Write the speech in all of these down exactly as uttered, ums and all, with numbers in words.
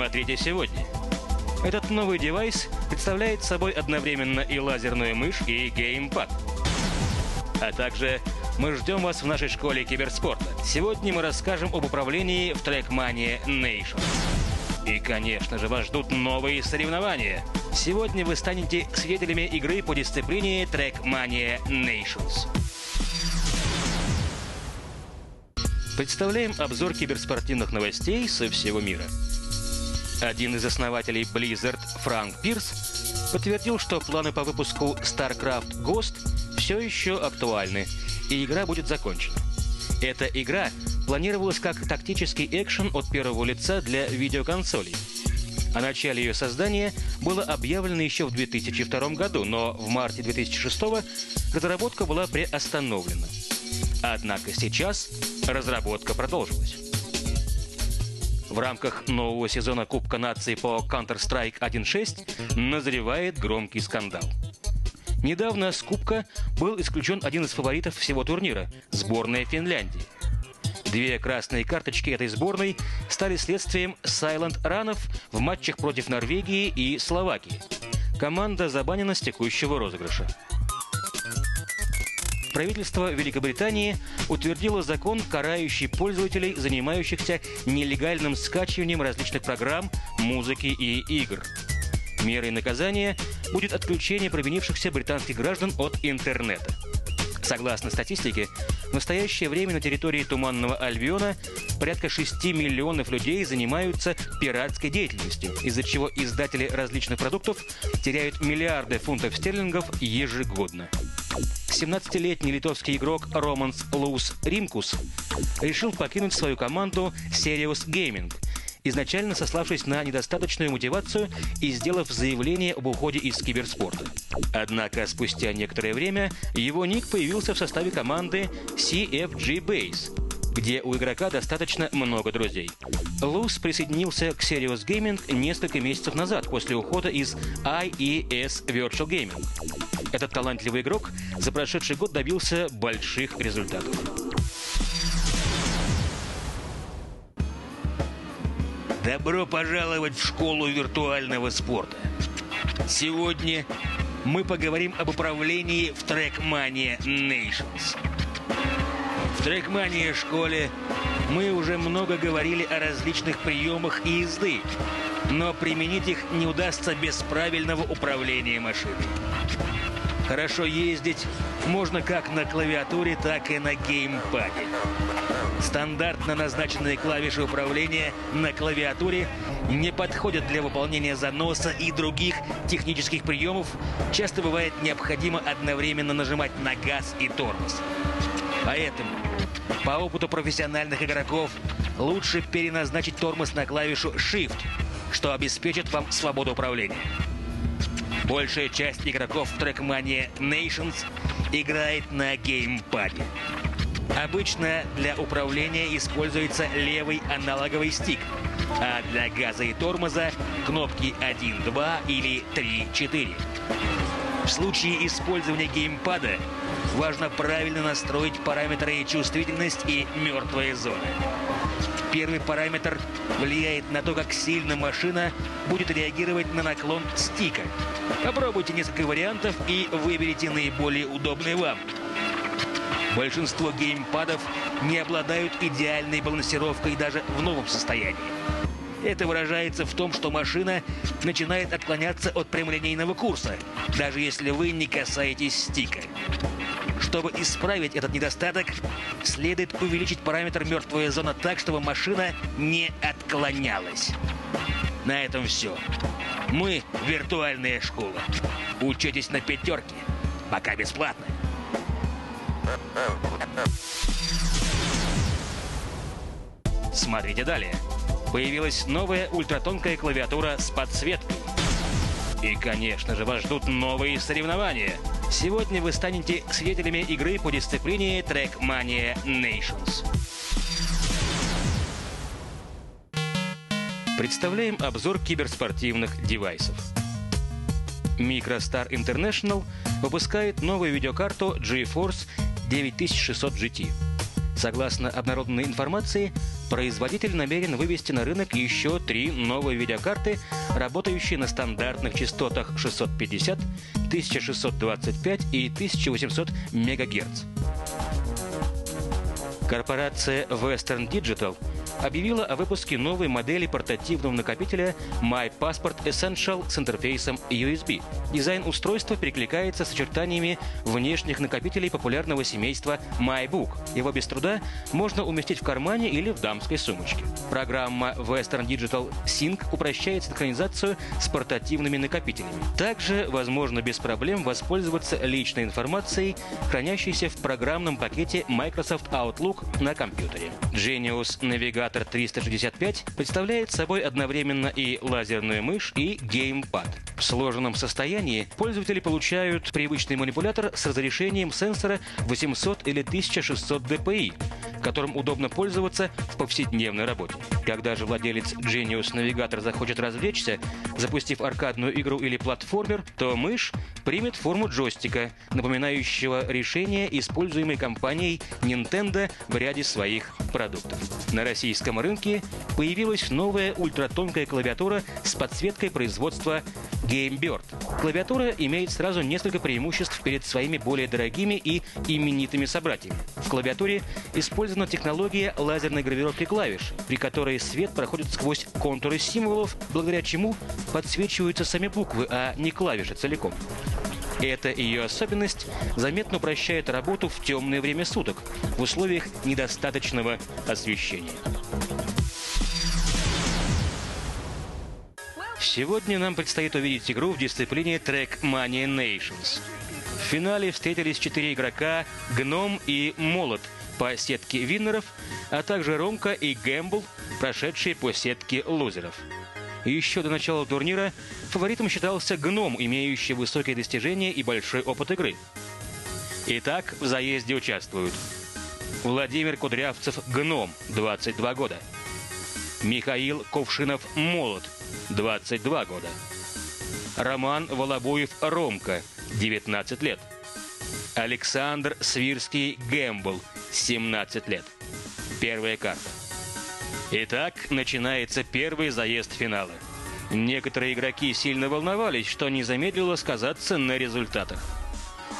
Смотрите сегодня. Этот новый девайс представляет собой одновременно и лазерную мышь, и геймпад. А также мы ждем вас в нашей школе киберспорта. Сегодня мы расскажем об управлении в Trackmania Nations. И, конечно же, вас ждут новые соревнования. Сегодня вы станете свидетелями игры по дисциплине Trackmania Nations. Представляем обзор киберспортивных новостей со всего мира. Один из основателей Blizzard, Фрэнк Пирс, подтвердил, что планы по выпуску StarCraft Ghost все еще актуальны, и игра будет закончена. Эта игра планировалась как тактический экшен от первого лица для видеоконсолей. О начале ее создания было объявлено еще в две тысячи втором году, но в марте две тысячи шестого разработка была приостановлена. Однако сейчас разработка продолжилась. В рамках нового сезона Кубка наций по Counter-Strike один шесть назревает громкий скандал. Недавно с Кубка был исключен один из фаворитов всего турнира – сборная Финляндии. Две красные карточки этой сборной стали следствием Silent Run'ов в матчах против Норвегии и Словакии. Команда забанена с текущего розыгрыша. Правительство Великобритании утвердило закон, карающий пользователей, занимающихся нелегальным скачиванием различных программ, музыки и игр. Мерой наказания будет отключение провинившихся британских граждан от интернета. Согласно статистике, в настоящее время на территории Туманного Альбиона порядка шести миллионов людей занимаются пиратской деятельностью, из-за чего издатели различных продуктов теряют миллиарды фунтов стерлингов ежегодно. семнадцатилетний литовский игрок Романс Лус Римкус решил покинуть свою команду Serious Gaming, изначально сославшись на недостаточную мотивацию и сделав заявление об уходе из киберспорта. Однако спустя некоторое время его ник появился в составе команды си эф джи Base, где у игрока достаточно много друзей. Лус присоединился к Serious Gaming несколько месяцев назад после ухода из ай и эс Virtual Gaming. Этот талантливый игрок за прошедший год добился больших результатов. Добро пожаловать в школу виртуального спорта. Сегодня мы поговорим об управлении в Trackmania Nations. В Trackmania школе мы уже много говорили о различных приемах и езды, но применить их не удастся без правильного управления машиной. Хорошо ездить можно как на клавиатуре, так и на геймпаде. Стандартно назначенные клавиши управления на клавиатуре не подходят для выполнения заноса и других технических приемов. Часто бывает необходимо одновременно нажимать на газ и тормоз. Поэтому, по опыту профессиональных игроков, лучше переназначить тормоз на клавишу Shift, что обеспечит вам свободу управления. Большая часть игроков в Trackmania Nations играет на геймпаде. Обычно для управления используется левый аналоговый стик, а для газа и тормоза кнопки один два или три четыре. В случае использования геймпада важно правильно настроить параметры чувствительность и мертвые зоны. Первый параметр влияет на то, как сильно машина будет реагировать на наклон стика. Попробуйте несколько вариантов и выберите наиболее удобный вам. Большинство геймпадов не обладают идеальной балансировкой даже в новом состоянии. Это выражается в том, что машина начинает отклоняться от прямолинейного курса, даже если вы не касаетесь стика. Чтобы исправить этот недостаток, следует увеличить параметр «мертвая зона» так, чтобы машина не отклонялась. На этом все. Мы — виртуальная школа. Учитесь на пятерке. Пока бесплатно. Смотрите далее. Появилась новая ультратонкая клавиатура с подсветкой. И, конечно же, вас ждут новые соревнования. Сегодня вы станете свидетелями игры по дисциплине Trackmania Nations. Представляем обзор киберспортивных девайсов. MicroStar International выпускает новую видеокарту GeForce девять тысяч шестьсот джи ти. Согласно обнародованной информации, производитель намерен вывести на рынок еще три новые видеокарты, работающие на стандартных частотах шестьсот пятьдесят, тысяча шестьсот двадцать пять и тысяча восемьсот МГц. Корпорация Western Digital объявила о выпуске новой модели портативного накопителя My Passport Essential с интерфейсом ю эс би. Дизайн устройства перекликается с очертаниями внешних накопителей популярного семейства MyBook. Его без труда можно уместить в кармане или в дамской сумочке. Программа Western Digital Sync упрощает синхронизацию с портативными накопителями. Также возможно без проблем воспользоваться личной информацией, хранящейся в программном пакете Microsoft Outlook на компьютере. Genius Navigator триста шестьдесят пять представляет собой одновременно и лазерную мышь, и геймпад. В сложенном состоянии пользователи получают привычный манипулятор с разрешением сенсора восемьсот или тысяча шестьсот дпи, которым удобно пользоваться в повседневной работе. Когда же владелец Genius Navigator захочет развлечься, запустив аркадную игру или платформер, то мышь примет форму джойстика, напоминающего решение, используемое компанией Nintendo в ряде своих продуктов. На российском рынке появилась новая ультратонкая клавиатура с подсветкой производства GameBird. Клавиатура имеет сразу несколько преимуществ перед своими более дорогими и именитыми собратьями. В клавиатуре использована технология лазерной гравировки клавиш, при которой свет проходит сквозь контуры символов, благодаря чему подсвечиваются сами буквы, а не клавиши целиком. Эта ее особенность заметно упрощает работу в темное время суток в условиях недостаточного освещения. Сегодня нам предстоит увидеть игру в дисциплине Trackmania Nations. В финале встретились четыре игрока «Гном» и «Молот» по сетке виннеров, а также «Ромка» и «Гэмбл», прошедшие по сетке лузеров. Еще до начала турнира фаворитом считался «Гном», имеющий высокие достижения и большой опыт игры. Итак, в заезде участвуют Владимир Кудрявцев «Гном», двадцать два года. Михаил Кувшинов «Молот», двадцать два года. Роман Волобуев «Ромка», девятнадцать лет. Александр Свирский «Гэмбл», семнадцать лет. Первая карта. Итак, начинается первый заезд финала. Некоторые игроки сильно волновались, что не замедлило сказаться на результатах.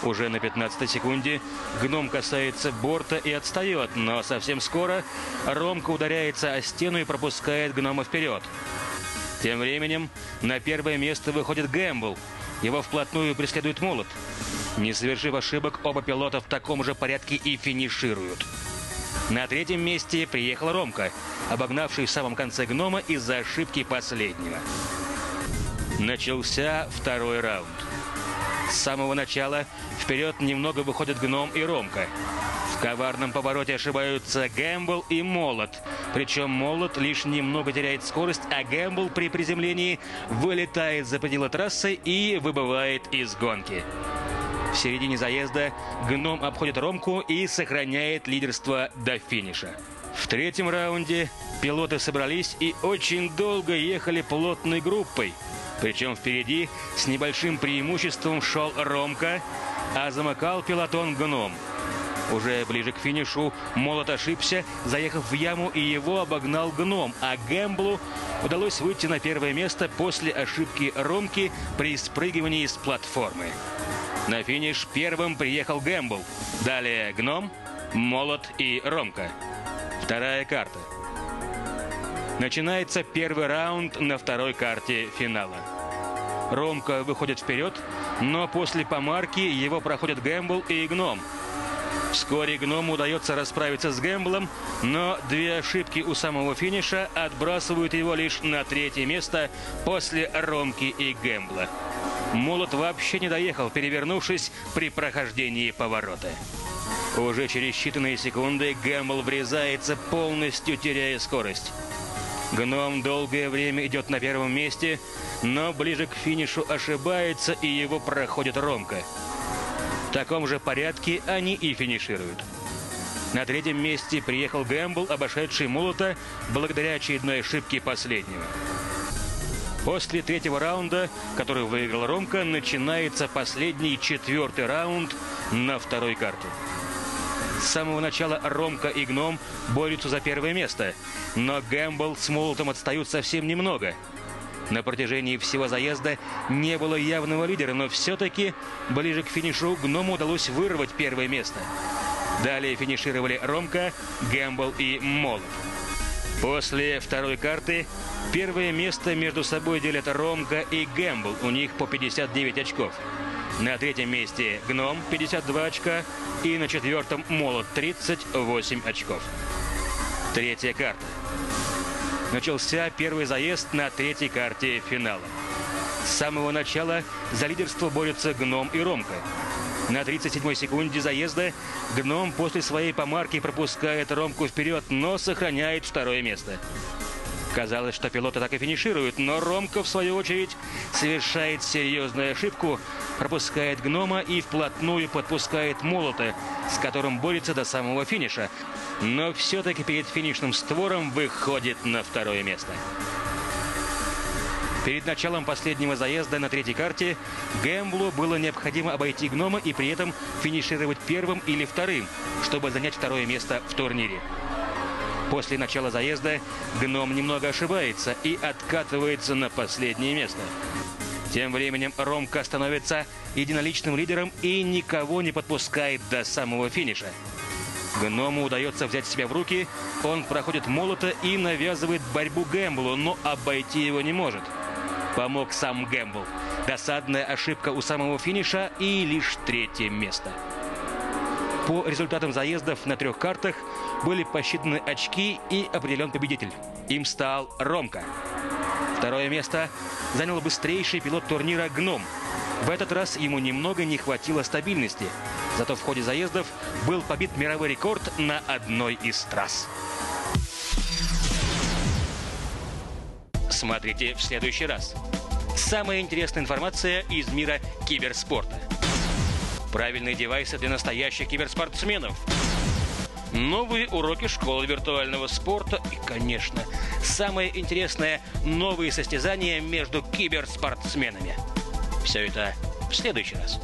Уже на пятнадцатой секунде «Гном» касается борта и отстает, но совсем скоро «Ромка» ударяется о стену и пропускает «Гнома» вперед. Тем временем на первое место выходит «Гэмбл». Его вплотную преследует «Молот». Не совершив ошибок, оба пилота в таком же порядке и финишируют. На третьем месте приехал «Ромка», обогнавший в самом конце «Гнома» из-за ошибки последнего. Начался второй раунд. С самого начала вперед немного выходят «Гном» и «Ромка». В коварном повороте ошибаются «Гэмбл» и «Молот». Причем «Молот» лишь немного теряет скорость, а «Гэмбл» при приземлении вылетает за пределы трассы и выбывает из гонки. В середине заезда «Гном» обходит «Ромку» и сохраняет лидерство до финиша. В третьем раунде пилоты собрались и очень долго ехали плотной группой. Причем впереди с небольшим преимуществом шел «Ромка», а замыкал пилотон «Гном». Уже ближе к финишу «Молот» ошибся, заехав в яму, и его обогнал «Гном», а «Гэмблу» удалось выйти на первое место после ошибки «Ромки» при спрыгивании с платформы. На финиш первым приехал «Гэмбл», далее «Гном», «Молот» и «Ромка». Вторая карта. Начинается первый раунд на второй карте финала. «Ромка» выходит вперед, но после помарки его проходят «Гэмбл» и «Гном». Вскоре «Гному» удается расправиться с «Гэмблом», но две ошибки у самого финиша отбрасывают его лишь на третье место после «Ромки» и «Гэмбла». «Молот» вообще не доехал, перевернувшись при прохождении поворота. Уже через считанные секунды «Гэмбл» врезается, полностью теряя скорость. «Гном» долгое время идет на первом месте, но ближе к финишу ошибается, и его проходит «Ромка». В таком же порядке они и финишируют. На третьем месте приехал «Гэмбл», обошедший «Молота» благодаря очередной ошибке последнего. После третьего раунда, который выиграл «Ромка», начинается последний четвертый раунд на второй карте. С самого начала Ромка и Гном борются за первое место, но Гэмбл с Молотом отстают совсем немного. На протяжении всего заезда не было явного лидера, но все-таки ближе к финишу Гному удалось вырвать первое место. Далее финишировали Ромка, Гэмбл и Молот. После второй карты первое место между собой делят Ромка и Гэмбл, у них по пятьдесят девять очков. На третьем месте Гном пятьдесят два очка и на четвертом Молот тридцать восемь очков. Третья карта. Начался первый заезд на третьей карте финала. С самого начала за лидерство борются Гном и Ромка. На тридцать седьмой секунде заезда Гном после своей помарки пропускает Ромку вперед, но сохраняет второе место. Казалось, что пилоты так и финишируют, но Ромка, в свою очередь, совершает серьезную ошибку, пропускает Гнома и вплотную подпускает Молота, с которым борется до самого финиша. Но все-таки перед финишным створом выходит на второе место. Перед началом последнего заезда на третьей карте Гэмблу было необходимо обойти Гнома и при этом финишировать первым или вторым, чтобы занять второе место в турнире. После начала заезда Гном немного ошибается и откатывается на последнее место. Тем временем Ромка становится единоличным лидером и никого не подпускает до самого финиша. Гному удается взять себя в руки, он проходит Молота и навязывает борьбу Гэмблу, но обойти его не может. Помог сам Гэмбл. Досадная ошибка у самого финиша и лишь третье место. По результатам заездов на трех картах были посчитаны очки и определен победитель. Им стал Ромка. Второе место занял быстрейший пилот турнира Гном. В этот раз ему немного не хватило стабильности. Зато в ходе заездов был побит мировой рекорд на одной из трасс. Смотрите в следующий раз. Самая интересная информация из мира киберспорта. Правильные девайсы для настоящих киберспортсменов. Новые уроки школы виртуального спорта. И, конечно, самое интересное – новые состязания между киберспортсменами. Все это в следующий раз.